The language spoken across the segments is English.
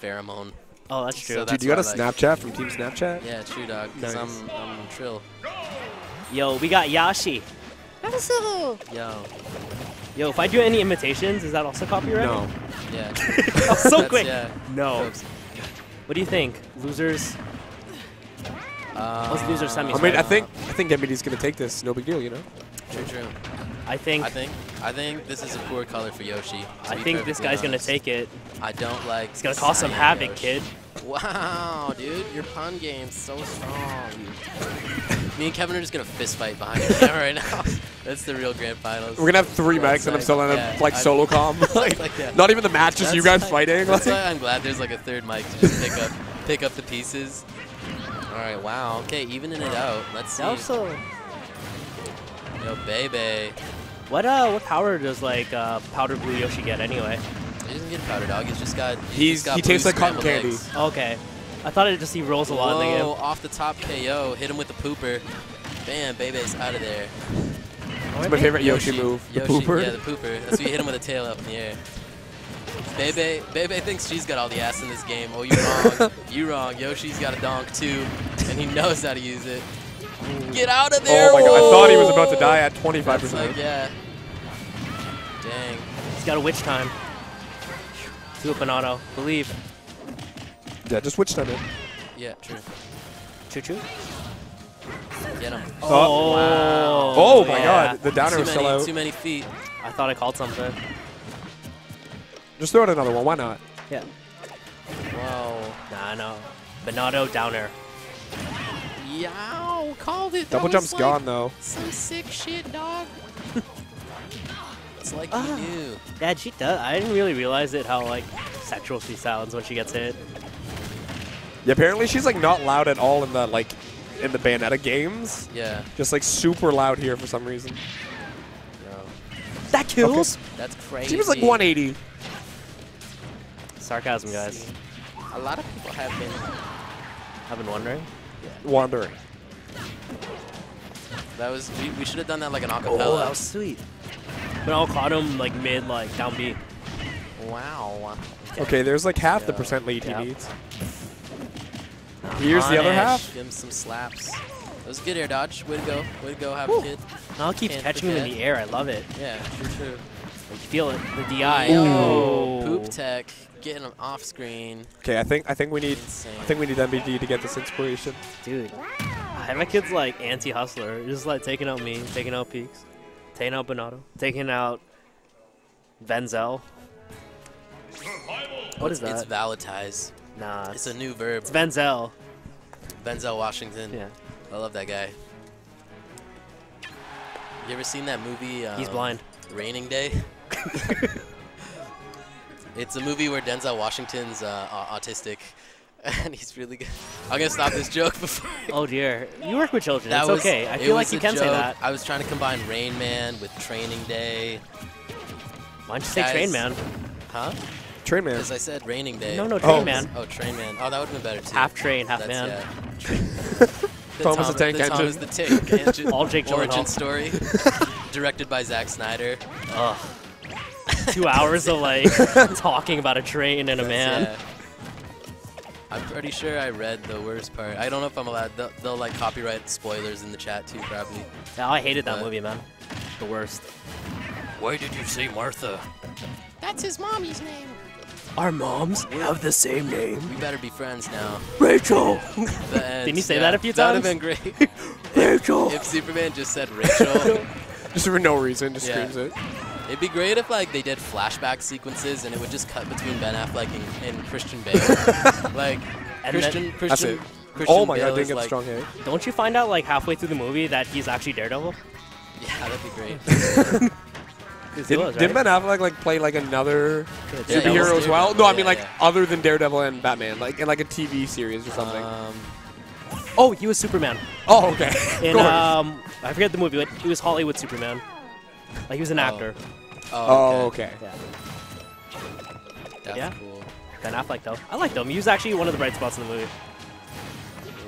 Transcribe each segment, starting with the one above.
pheromone. Oh, that's true. So that's dude, you got a Snapchat from Team Snapchat? Yeah, true, dog. Because nice. I'm trill. Yo, we got Yoshi. Yo. Yo, if I do any imitations, is that also copyright? No. Yeah. Oh, so quick. Yeah. No. Oops. What do you think, losers? Let's losers semi. I mean, I think Deputy's gonna take this. No big deal, you know. True, true. I think this is a poor color for Yoshi. I think this guy's gonna take it. I don't like. It's gonna cause some havoc, kid. Wow, dude, your pun game's so strong. Me and Kevin are just gonna fist fight behind the camera right now. That's the real grand finals. We're gonna have three max, and I'm still gonna have like solo calm. Not even the match, just you guys fighting. That's why I'm glad there's like a third mic to just pick up the pieces. All right, wow. Okay, evening it out. Let's see. Also. Yo, baby. What power does like powder blue Yoshi get anyway? He doesn't get powder, dog. He's just got. He tastes like cotton candy. Okay, I thought it just he rolls a lot. Whoa, in the game. Off the top KO, hit him with the pooper. Bam, baby's out of there. That's my favorite Yoshi move. The pooper. Yeah, the pooper. That's when you hit him with a tail up in the air. Bebe thinks she's got all the ass in this game. Oh, you're wrong. You're wrong. Yoshi's got a donk too, and he knows how to use it. Get out of there! Oh my god, I thought he was about to die at 25%. Like, yeah. Dang. He's got a witch time. Do an auto. Believe. Yeah, just witch time it. Yeah, true. Choo-choo? Get him. Oh, oh, wow. Oh my god, the downer was still out. Too many feet. I thought I called something. Just throw out another one, why not? Yeah. Whoa. Nah, no. Bonado downer. Yow, called it. Double jump's like gone though. Some sick shit, dog. It's like you knew. Dad, she does. I didn't really realize it how like sexual she sounds when she gets hit. Yeah, apparently she's like not loud at all in the Bayonetta games. Yeah. Just like super loud here for some reason. Yo. That kills. Okay. That's crazy. She was like 180. Sarcasm, guys. A lot of people have been wondering. Wandering. That was we should have done that like an acapella. Oh, that was sweet. But I caught him like mid, like down B. Wow. Okay, there's like half the percent lead he needs. Here's the other half. Give him some slaps. That was a good air dodge. Way to go. Way to go. Have a kid. Now keep catching him in the air. I love it. Yeah, true, true. You feel it. The DI. Oh, poop tech. Getting him off screen. Okay, I think we need MBD to get this inspiration. Dude, my kid's like anti hustler, just like taking out me, taking out Peaks, taking out Bonado, taking out Denzel. What is that? It's Valentize. Nah, it's a new verb. It's Denzel. Denzel Washington. Yeah, I love that guy. You ever seen that movie? He's blind. Raining Day. It's a movie where Denzel Washington's autistic, and he's really good. I'm gonna stop this joke before. Oh dear, you work with children. That it's okay. I feel like you can say that. I was trying to combine Rain Man with Training Day. Why don't you say Train Man? Huh? Train Man. Because I said Raining Day. No, no, Train Man. Oh, Train Man. Oh, that would have been better too. Half train, half man. Yeah. Thomas the Tank Engine. Thomas the Tank Engine. All Jake Origin story, directed by Zack Snyder. Ugh. 2 hours of like talking about a train and a man. Yeah. I'm pretty sure I read the worst part. I don't know if I'm allowed. They'll like copyright spoilers in the chat too, probably. Yeah, I hated that movie, man. The worst. Why did you say Martha? That's his mommy's name. Our moms have the same name. We better be friends now. Rachel. Didn't you say that a few times? That would have been great. Rachel. If Superman just said Rachel, just for no reason, just screams it. It'd be great if like they did flashback sequences and it would just cut between Ben Affleck and Christian Bale. Like and Christian oh my Bale god, didn't get like, strong hair. Don't you find out like halfway through the movie that he's actually Daredevil? Yeah, that'd be great. Didn't Ben Affleck like play like another superhero as well? No, I mean like other than Daredevil and Batman, like in like a TV series or something. Oh, he was Superman. Oh, okay. And I forget the movie, but he was Hollywood Superman. Like he was an actor. Oh, okay. Yeah. That's cool. Ben Affleck though. I liked him. He was actually one of the bright spots in the movie.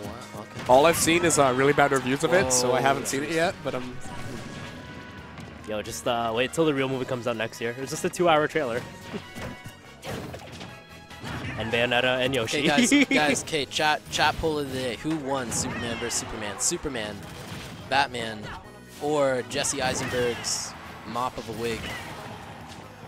Wow, okay. All I've seen is really bad reviews of it, so I haven't seen it yet, but I'm... Yo, just wait till the real movie comes out next year. It's just a 2-hour trailer. And and Bayonetta and Yoshi. Okay, guys, okay, chat poll of the day. Who won Superman vs. Superman? Superman, Batman, or Jesse Eisenberg's mop of a wig?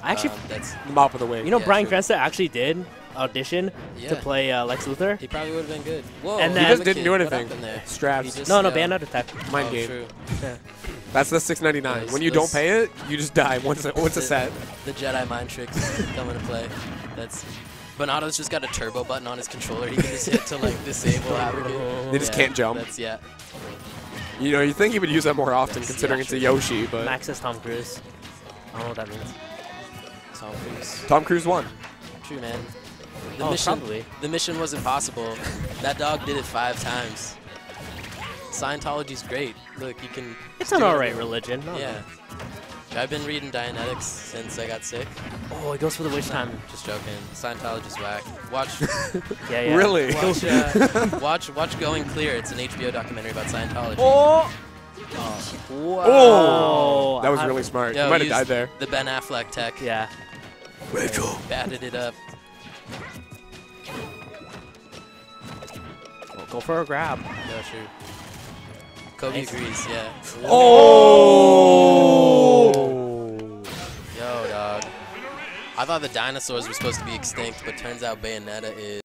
I actually that's mop of the wig. You know, yeah, Brian Cranston actually did audition to play Lex Luthor. He probably would have been good. Whoa, and then, he just didn't do anything. Straps. Just, no, Bayonetta attack. Mind game. True. Yeah. That's the $6.99. When you don't pay it, you just die once a set. The Jedi mind tricks come into play. That's Bonato's just got a turbo button on his controller. He can just hit to like disable They just can't jump. That's You know, you think he would use that more often considering it's a Yoshi, but Max is Tom Cruise. I don't know what that means. Tom Cruise. Tom Cruise won. True, man. The mission, probably. The mission was impossible. That dog did it 5 times. Scientology's great. Look, you can... It's an alright religion. No, yeah. No. I've been reading Dianetics since I got sick. Oh, it goes for the wish time. Just joking. Scientology's whack. Watch... Really? Watch, watch Going Clear. It's an HBO documentary about Scientology. Oh! Wow. Oh! That was really smart. You might have died there. The Ben Affleck tech. Yeah. Rachel. Batted it up. Well, go for a grab. Yeah, sure. Kobe agrees, yeah. Oh! Yo, dog. I thought the dinosaurs were supposed to be extinct, but turns out Bayonetta is.